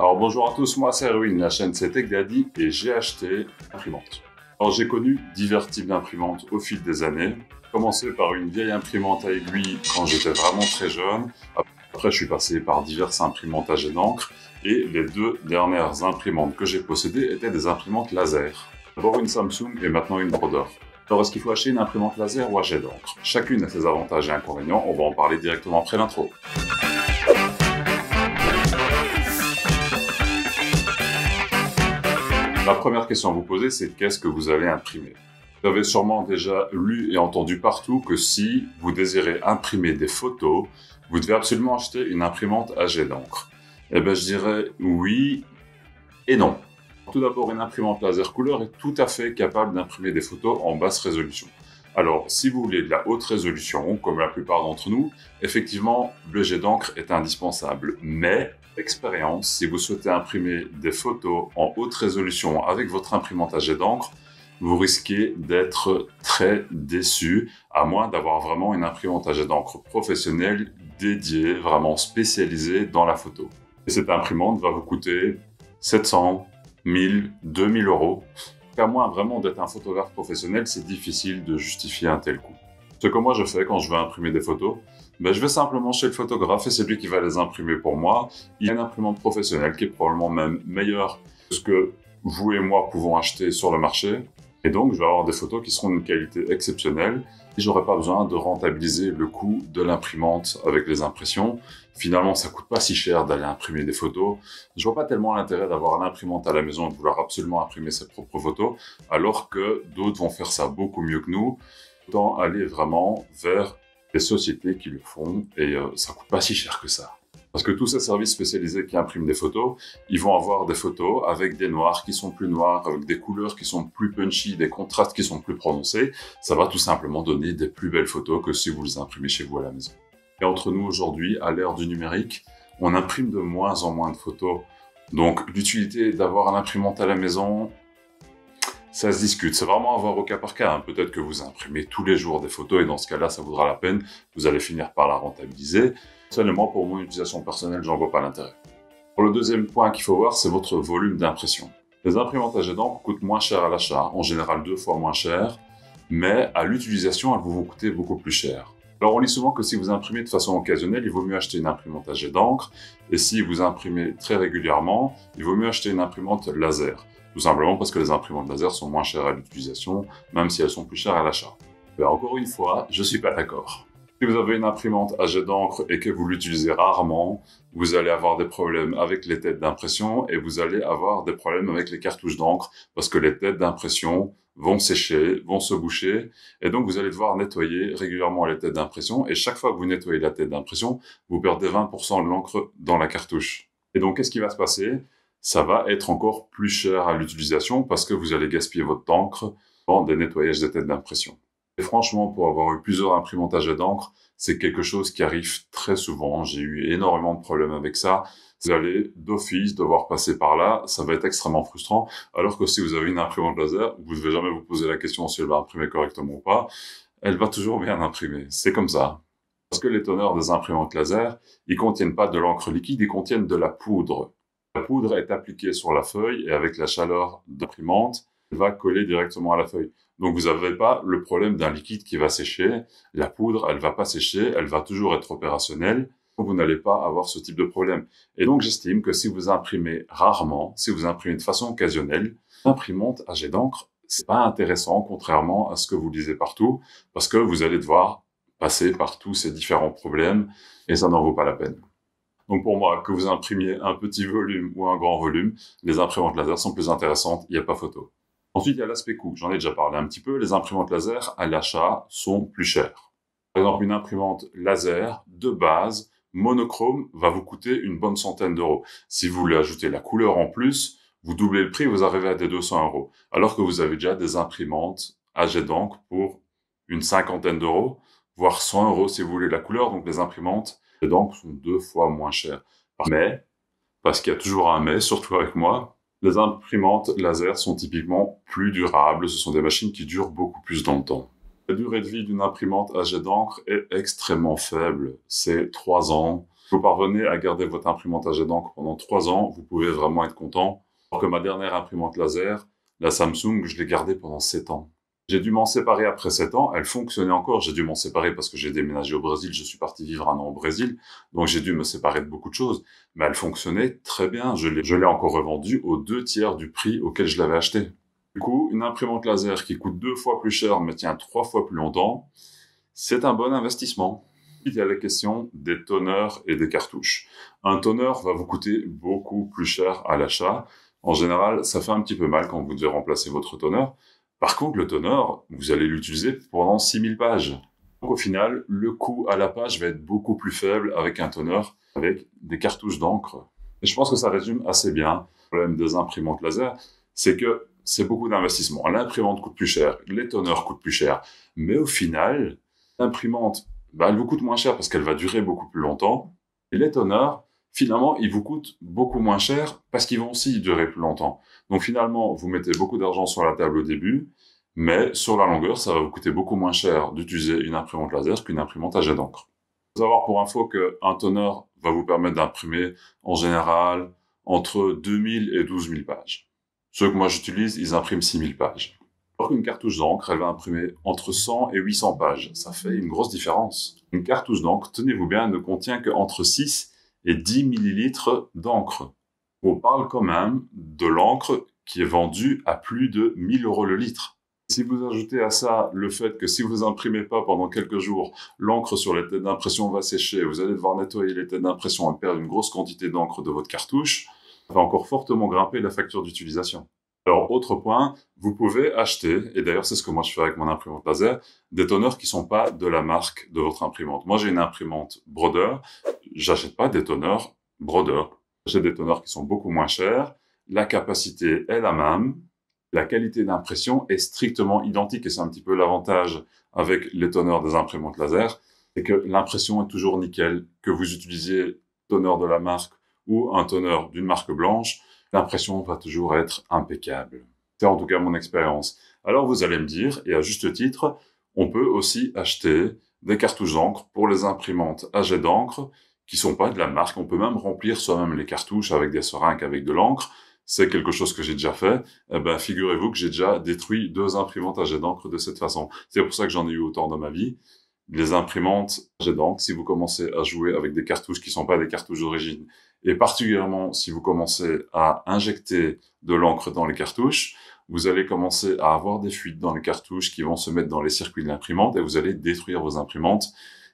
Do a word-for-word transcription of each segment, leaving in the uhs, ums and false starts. Alors bonjour à tous, moi c'est Erwin, la chaîne c'est Tech Daddy et j'ai acheté une imprimante. Alors j'ai connu divers types d'imprimantes au fil des années. Commencé par une vieille imprimante à aiguille quand j'étais vraiment très jeune. Après je suis passé par diverses imprimantes à jet d'encre et les deux dernières imprimantes que j'ai possédées étaient des imprimantes laser. D'abord une Samsung et maintenant une Brother. Alors est-ce qu'il faut acheter une imprimante laser ou à jet d'encre? Chacune a ses avantages et inconvénients, on va en parler directement après l'intro. La première question à vous poser, c'est qu'est-ce que vous allez imprimer? Vous avez sûrement déjà lu et entendu partout que si vous désirez imprimer des photos, vous devez absolument acheter une imprimante à jet d'encre. Eh bien, je dirais oui et non. Tout d'abord, une imprimante laser couleur est tout à fait capable d'imprimer des photos en basse résolution. Alors, si vous voulez de la haute résolution, comme la plupart d'entre nous, effectivement, le jet d'encre est indispensable, mais... expérience, si vous souhaitez imprimer des photos en haute résolution avec votre imprimante à jet d'encre, vous risquez d'être très déçu, à moins d'avoir vraiment une imprimante à jet d'encre professionnelle dédiée, vraiment spécialisée dans la photo. Et cette imprimante va vous coûter sept cents, mille, deux mille euros. À moins vraiment d'être un photographe professionnel, c'est difficile de justifier un tel coût. Ce que moi je fais quand je veux imprimer des photos, ben je vais simplement chez le photographe et c'est lui qui va les imprimer pour moi. Il y a une imprimante professionnelle qui est probablement même meilleure que ce que vous et moi pouvons acheter sur le marché. Et donc je vais avoir des photos qui seront d'une qualité exceptionnelle et je n'aurai pas besoin de rentabiliser le coût de l'imprimante avec les impressions. Finalement, ça ne coûte pas si cher d'aller imprimer des photos. Je ne vois pas tellement l'intérêt d'avoir l'imprimante à la maison et de vouloir absolument imprimer ses propres photos, alors que d'autres vont faire ça beaucoup mieux que nous. Autant aller vraiment vers les sociétés qui le font et euh, ça ne coûte pas si cher que ça. Parce que tous ces services spécialisés qui impriment des photos, ils vont avoir des photos avec des noirs qui sont plus noirs, avec des couleurs qui sont plus punchy, des contrastes qui sont plus prononcés. Ça va tout simplement donner des plus belles photos que si vous les imprimez chez vous à la maison. Et entre nous aujourd'hui, à l'ère du numérique, on imprime de moins en moins de photos. Donc l'utilité d'avoir l'imprimante à la maison, ça se discute, c'est vraiment à voir au cas par cas. Peut-être que vous imprimez tous les jours des photos et dans ce cas-là, ça vaudra la peine. Vous allez finir par la rentabiliser. Seulement, pour mon utilisation personnelle, j'en vois pas l'intérêt. Pour le deuxième point qu'il faut voir, c'est votre volume d'impression. Les imprimantes à jet d'encre coûtent moins cher à l'achat, en général deux fois moins cher, mais à l'utilisation, elles vont vous coûter beaucoup plus cher. Alors on lit souvent que si vous imprimez de façon occasionnelle, il vaut mieux acheter une imprimante à jet d'encre, et si vous imprimez très régulièrement, il vaut mieux acheter une imprimante laser. Tout simplement parce que les imprimantes laser sont moins chères à l'utilisation, même si elles sont plus chères à l'achat. Mais encore une fois, je ne suis pas d'accord. Si vous avez une imprimante à jet d'encre et que vous l'utilisez rarement, vous allez avoir des problèmes avec les têtes d'impression et vous allez avoir des problèmes avec les cartouches d'encre parce que les têtes d'impression vont sécher, vont se boucher et donc vous allez devoir nettoyer régulièrement les têtes d'impression et chaque fois que vous nettoyez la tête d'impression, vous perdez vingt pour cent de l'encre dans la cartouche. Et donc qu'est-ce qui va se passer? Ça va être encore plus cher à l'utilisation parce que vous allez gaspiller votre encre dans des nettoyages des têtes d'impression. Et franchement, pour avoir eu plusieurs imprimantes à jet d'encre, c'est quelque chose qui arrive très souvent. J'ai eu énormément de problèmes avec ça. Vous allez d'office devoir passer par là, ça va être extrêmement frustrant. Alors que si vous avez une imprimante laser, vous ne devez jamais vous poser la question si elle va imprimer correctement ou pas. Elle va toujours bien imprimer, c'est comme ça. Parce que les teneurs des imprimantes laser, ils ne contiennent pas de l'encre liquide, ils contiennent de la poudre. La poudre est appliquée sur la feuille et avec la chaleur d'imprimante, elle va coller directement à la feuille. Donc vous n'avez pas le problème d'un liquide qui va sécher. La poudre, elle ne va pas sécher, elle va toujours être opérationnelle. Vous n'allez pas avoir ce type de problème. Et donc j'estime que si vous imprimez rarement, si vous imprimez de façon occasionnelle, l'imprimante à jet d'encre, c'est pas intéressant contrairement à ce que vous lisez partout parce que vous allez devoir passer par tous ces différents problèmes et ça n'en vaut pas la peine. Donc pour moi, que vous imprimiez un petit volume ou un grand volume, les imprimantes laser sont plus intéressantes, il n'y a pas photo. Ensuite, il y a l'aspect coût, j'en ai déjà parlé un petit peu, les imprimantes laser à l'achat sont plus chères. Par exemple, une imprimante laser de base, monochrome, va vous coûter une bonne centaine d'euros. Si vous voulez ajouter la couleur en plus, vous doublez le prix, vous arrivez à des deux cents euros. Alors que vous avez déjà des imprimantes à jet d'encre pour une cinquantaine d'euros, voire cent euros si vous voulez la couleur, donc les imprimantes donc sont deux fois moins chères. Mais, parce qu'il y a toujours un mais, surtout avec moi, les imprimantes laser sont typiquement plus durables, ce sont des machines qui durent beaucoup plus dans le temps. La durée de vie d'une imprimante à jet d'encre est extrêmement faible, c'est trois ans, Si vous parvenez à garder votre imprimante à jet d'encre pendant trois ans, vous pouvez vraiment être content. Alors que ma dernière imprimante laser, la Samsung, je l'ai gardée pendant sept ans. J'ai dû m'en séparer après sept ans, elle fonctionnait encore, j'ai dû m'en séparer parce que j'ai déménagé au Brésil, je suis parti vivre un an au Brésil, donc j'ai dû me séparer de beaucoup de choses, mais elle fonctionnait très bien, je l'ai encore revendue aux deux tiers du prix auquel je l'avais achetée. Du coup, une imprimante laser qui coûte deux fois plus cher mais tient trois fois plus longtemps, c'est un bon investissement. Il y a la question des toneurs et des cartouches. Un toner va vous coûter beaucoup plus cher à l'achat, en général ça fait un petit peu mal quand vous devez remplacer votre toner. Par contre, le toner, vous allez l'utiliser pendant six mille pages. Donc au final, le coût à la page va être beaucoup plus faible avec un toner, avec des cartouches d'encre. Et je pense que ça résume assez bien le problème des imprimantes laser, c'est que c'est beaucoup d'investissement. L'imprimante coûte plus cher, les toners coûtent plus cher, mais au final, l'imprimante, bah, elle vous coûte moins cher parce qu'elle va durer beaucoup plus longtemps. Et les toners, finalement, ils vous coûtent beaucoup moins cher parce qu'ils vont aussi durer plus longtemps. Donc finalement, vous mettez beaucoup d'argent sur la table au début, mais sur la longueur, ça va vous coûter beaucoup moins cher d'utiliser une imprimante laser qu'une imprimante à jet d'encre. Il faut savoir pour info qu'un toner va vous permettre d'imprimer en général entre deux mille et douze mille pages. Ceux que moi j'utilise, ils impriment six mille pages. Alors qu'une cartouche d'encre, elle va imprimer entre cent et huit cents pages. Ça fait une grosse différence. Une cartouche d'encre, tenez-vous bien, ne contient qu'entre six et dix millilitres d'encre. On parle quand même de l'encre qui est vendue à plus de mille euros le litre. Si vous ajoutez à ça le fait que si vous imprimez pas pendant quelques jours, l'encre sur les têtes d'impression va sécher, vous allez devoir nettoyer les têtes d'impression et perdre une grosse quantité d'encre de votre cartouche, ça va encore fortement grimper la facture d'utilisation. Alors, autre point, vous pouvez acheter, et d'ailleurs c'est ce que moi je fais avec mon imprimante laser, des toners qui ne sont pas de la marque de votre imprimante. Moi j'ai une imprimante Broder, j'achète pas des toners Broder. J'achète des toners qui sont beaucoup moins chers, la capacité est la même, la qualité d'impression est strictement identique, et c'est un petit peu l'avantage avec les toners des imprimantes laser, c'est que l'impression est toujours nickel, que vous utilisiez toner de la marque ou un toner d'une marque blanche, l'impression va toujours être impeccable. C'est en tout cas mon expérience. Alors vous allez me dire, et à juste titre, on peut aussi acheter des cartouches d'encre pour les imprimantes à jet d'encre qui ne sont pas de la marque. On peut même remplir soi-même les cartouches avec des seringues, avec de l'encre. C'est quelque chose que j'ai déjà fait. Eh ben, figurez-vous que j'ai déjà détruit deux imprimantes à jet d'encre de cette façon. C'est pour ça que j'en ai eu autant dans ma vie. Les imprimantes à jet d'encre, si vous commencez à jouer avec des cartouches qui ne sont pas des cartouches d'origine, et particulièrement si vous commencez à injecter de l'encre dans les cartouches, vous allez commencer à avoir des fuites dans les cartouches qui vont se mettre dans les circuits de l'imprimante et vous allez détruire vos imprimantes.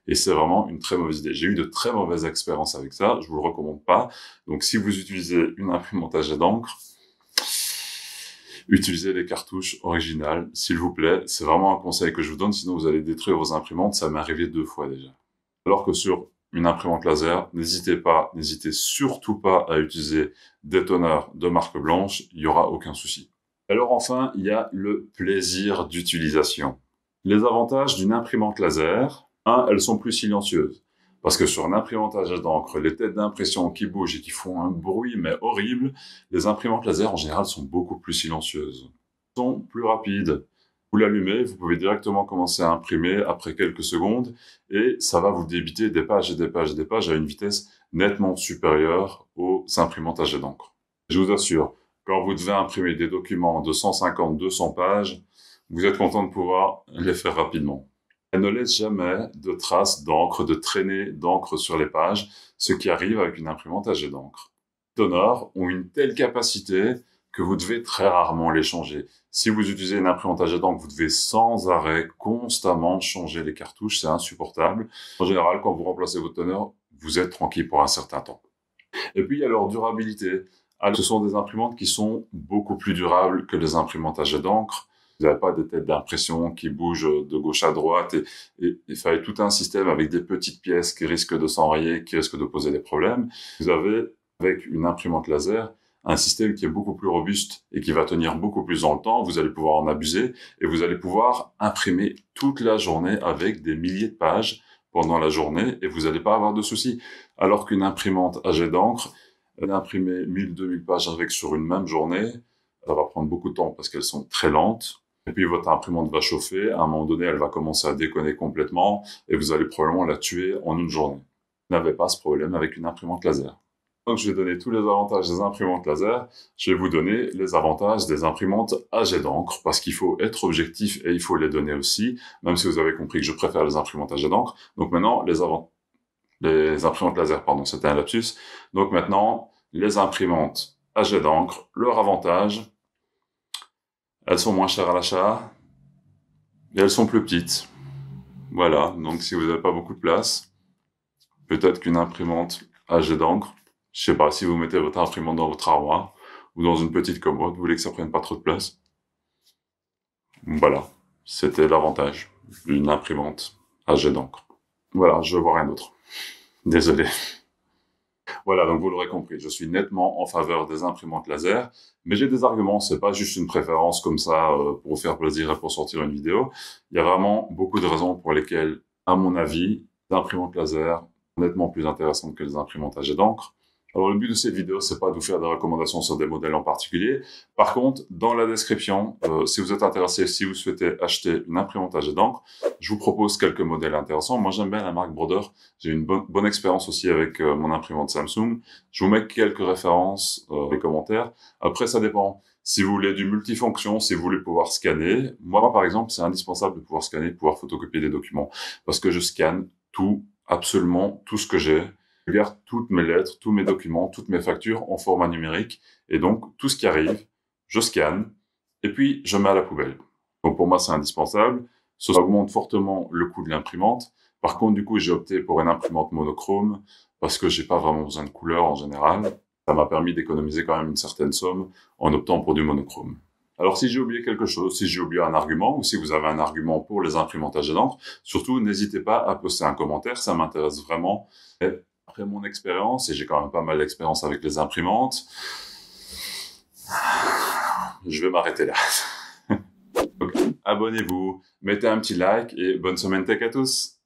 Et c'est vraiment une très mauvaise idée. J'ai eu de très mauvaises expériences avec ça, je vous le recommande pas. Donc si vous utilisez une imprimante à jet d'encre, utilisez les cartouches originales, s'il vous plaît. C'est vraiment un conseil que je vous donne, sinon vous allez détruire vos imprimantes. Ça m'est arrivé deux fois déjà. Alors que sur une imprimante laser, n'hésitez pas, n'hésitez surtout pas à utiliser des toners de marque blanche, il n'y aura aucun souci. Alors enfin, il y a le plaisir d'utilisation. Les avantages d'une imprimante laser, un, elles sont plus silencieuses. Parce que sur un imprimante à jet d'encre, les têtes d'impression qui bougent et qui font un bruit mais horrible, les imprimantes laser en général sont beaucoup plus silencieuses. Elles sont plus rapides. Vous l'allumez, vous pouvez directement commencer à imprimer après quelques secondes et ça va vous débiter des pages et des pages et des pages à une vitesse nettement supérieure aux imprimantes à jet d'encre. Je vous assure, quand vous devez imprimer des documents de cent cinquante à deux cents pages, vous êtes content de pouvoir les faire rapidement. Elle ne laisse jamais de traces d'encre, de traînées d'encre sur les pages, ce qui arrive avec une imprimante à jet d'encre. Les toners ont une telle capacité que vous devez très rarement les changer. Si vous utilisez une imprimante à jet d'encre, vous devez sans arrêt, constamment changer les cartouches, c'est insupportable. En général, quand vous remplacez votre toner, vous êtes tranquille pour un certain temps. Et puis, il y a leur durabilité. Alors, ce sont des imprimantes qui sont beaucoup plus durables que les imprimantes à jet d'encre. Vous n'avez pas des têtes d'impression qui bougent de gauche à droite et il fallait tout un système avec des petites pièces qui risquent de s'enrayer, qui risquent de poser des problèmes. Vous avez, avec une imprimante laser, un système qui est beaucoup plus robuste et qui va tenir beaucoup plus dans le temps, vous allez pouvoir en abuser et vous allez pouvoir imprimer toute la journée avec des milliers de pages pendant la journée et vous n'allez pas avoir de soucis. Alors qu'une imprimante à jet d'encre, elle a imprimé mille, deux mille pages avec sur une même journée, ça va prendre beaucoup de temps parce qu'elles sont très lentes. Et puis votre imprimante va chauffer, à un moment donné elle va commencer à déconner complètement et vous allez probablement la tuer en une journée. n'avait pas ce problème avec une imprimante laser. Donc je vais donner tous les avantages des imprimantes laser, je vais vous donner les avantages des imprimantes à jet d'encre, parce qu'il faut être objectif et il faut les donner aussi, même si vous avez compris que je préfère les imprimantes à jet d'encre. Donc maintenant, les, les imprimantes laser, pardon, c'était un lapsus. Donc maintenant, les imprimantes à jet d'encre, leur avantage, elles sont moins chères à l'achat et elles sont plus petites. Voilà, donc si vous n'avez pas beaucoup de place, peut-être qu'une imprimante à jet d'encre, je sais pas, si vous mettez votre imprimante dans votre armoire ou dans une petite commode, vous voulez que ça prenne pas trop de place. Voilà, c'était l'avantage d'une imprimante à jet d'encre. Voilà, je vois rien d'autre. Désolé. Voilà, donc vous l'aurez compris, je suis nettement en faveur des imprimantes laser, mais j'ai des arguments, c'est pas juste une préférence comme ça euh, pour vous faire plaisir et pour sortir une vidéo. Il y a vraiment beaucoup de raisons pour lesquelles, à mon avis, les imprimantes laser sont nettement plus intéressantes que les imprimantes à jet d'encre. Alors le but de cette vidéo, c'est pas de vous faire des recommandations sur des modèles en particulier. Par contre, dans la description, euh, si vous êtes intéressé, si vous souhaitez acheter une imprimante à jet d'encre, je vous propose quelques modèles intéressants. Moi, j'aime bien la marque Broder. J'ai une bonne, bonne expérience aussi avec euh, mon imprimante Samsung. Je vous mets quelques références euh, dans les commentaires. Après, ça dépend. Si vous voulez du multifonction, si vous voulez pouvoir scanner, moi, par exemple, c'est indispensable de pouvoir scanner, de pouvoir photocopier des documents, parce que je scanne tout, absolument tout ce que j'ai. Je garde toutes mes lettres, tous mes documents, toutes mes factures en format numérique. Et donc, tout ce qui arrive, je scanne et puis je mets à la poubelle. Donc, pour moi, c'est indispensable. Ça augmente fortement le coût de l'imprimante. Par contre, du coup, j'ai opté pour une imprimante monochrome parce que j'ai pas vraiment besoin de couleurs en général. Ça m'a permis d'économiser quand même une certaine somme en optant pour du monochrome. Alors, si j'ai oublié quelque chose, si j'ai oublié un argument, ou si vous avez un argument pour les imprimantes à jet d'encre, surtout, n'hésitez pas à poster un commentaire. Ça m'intéresse vraiment. Et après mon expérience, et j'ai quand même pas mal d'expérience avec les imprimantes, je vais m'arrêter là. Donc, abonnez-vous, mettez un petit like et bonne semaine tech à tous.